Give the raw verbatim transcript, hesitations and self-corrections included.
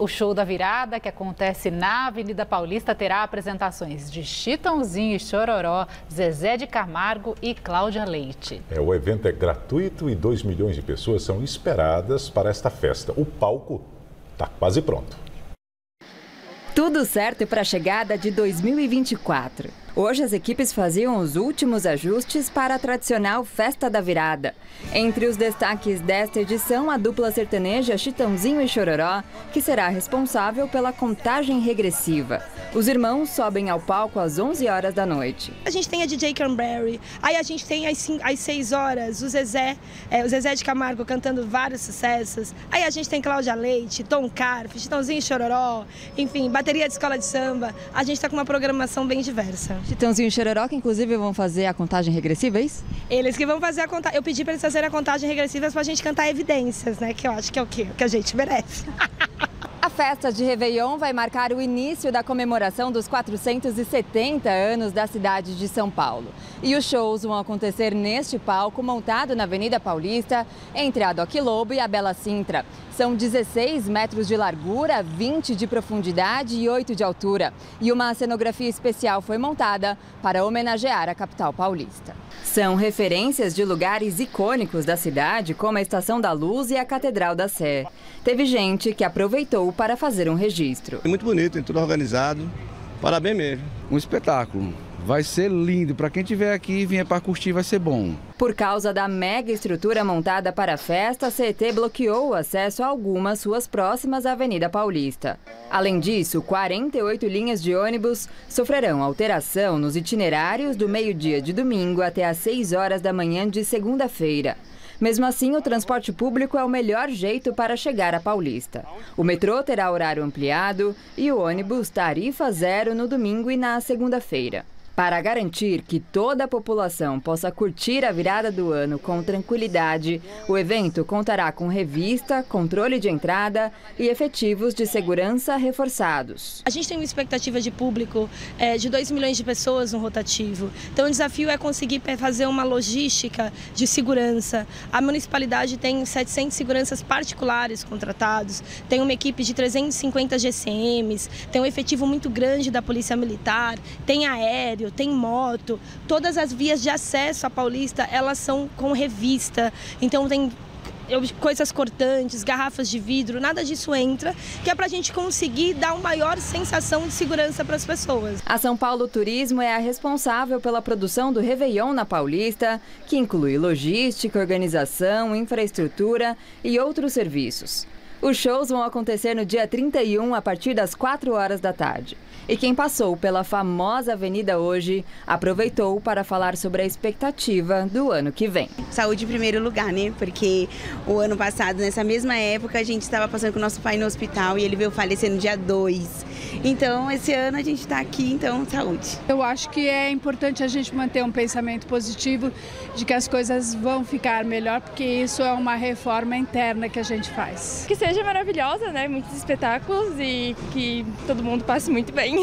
O Show da Virada, que acontece na Avenida Paulista, terá apresentações de Chitãozinho e Xororó, Zezé de Camargo e Cláudia Leite. É, o evento é gratuito e dois milhões de pessoas são esperadas para esta festa. O palco está quase pronto. Tudo certo para a chegada de dois mil e vinte e quatro. Hoje as equipes faziam os últimos ajustes para a tradicional Festa da Virada. Entre os destaques desta edição, a dupla sertaneja Chitãozinho e Xororó, que será responsável pela contagem regressiva. Os irmãos sobem ao palco às onze horas da noite. A gente tem a D J Canberry, aí a gente tem às, às seis horas o Zezé, é, o Zezé de Camargo cantando vários sucessos. Aí a gente tem Cláudia Leite, Tom Carf, Chitãozinho e Xororó, enfim, bateria de escola de samba. A gente está com uma programação bem diversa. Chitãozinho e Xororó, que inclusive vão fazer a contagem regressiva, é isso? Eles que vão fazer a contagem. Eu pedi para eles fazerem a contagem regressiva para a gente cantar Evidências, né? Que eu acho que é o que, que a gente merece. A festa de Réveillon vai marcar o início da comemoração dos quatrocentos e setenta anos da cidade de São Paulo. E os shows vão acontecer neste palco montado na Avenida Paulista, entre a Doc Lobo e a Bela Cintra. São dezesseis metros de largura, vinte de profundidade e oito de altura. E uma cenografia especial foi montada para homenagear a capital paulista. São referências de lugares icônicos da cidade, como a Estação da Luz e a Catedral da Sé. Teve gente que aproveitou para fazer um registro. Muito bonito, tudo organizado. Parabéns mesmo. Um espetáculo. Vai ser lindo. Para quem estiver aqui e vier para curtir, vai ser bom. Por causa da mega estrutura montada para a festa, a C E T bloqueou o acesso a algumas ruas próximas à Avenida Paulista. Além disso, quarenta e oito linhas de ônibus sofrerão alteração nos itinerários do meio-dia de domingo até às seis horas da manhã de segunda-feira. Mesmo assim, o transporte público é o melhor jeito para chegar à Paulista. O metrô terá horário ampliado e o ônibus tarifa zero no domingo e na segunda-feira. Para garantir que toda a população possa curtir a virada do ano com tranquilidade, o evento contará com revista, controle de entrada e efetivos de segurança reforçados. A gente tem uma expectativa de público é, de dois milhões de pessoas no rotativo. Então o desafio é conseguir fazer uma logística de segurança. A municipalidade tem setecentos seguranças particulares contratados, tem uma equipe de trezentos e cinquenta G C Ms, tem um efetivo muito grande da Polícia Militar, tem aéreo, tem moto, todas as vias de acesso à Paulista, elas são com revista, então tem coisas cortantes, garrafas de vidro, nada disso entra, que é para a gente conseguir dar uma maior sensação de segurança para as pessoas. A São Paulo Turismo é a responsável pela produção do Réveillon na Paulista, que inclui logística, organização, infraestrutura e outros serviços. Os shows vão acontecer no dia trinta e um, a partir das quatro horas da tarde. E quem passou pela famosa avenida hoje, aproveitou para falar sobre a expectativa do ano que vem. Saúde em primeiro lugar, né? Porque o ano passado, nessa mesma época, a gente estava passando com o nosso pai no hospital e ele veio falecer no dia dois. Então, esse ano a gente está aqui, então, saúde. Eu acho que é importante a gente manter um pensamento positivo de que as coisas vão ficar melhor, porque isso é uma reforma interna que a gente faz. Que seja maravilhosa, né? Muitos espetáculos e que todo mundo passe muito bem.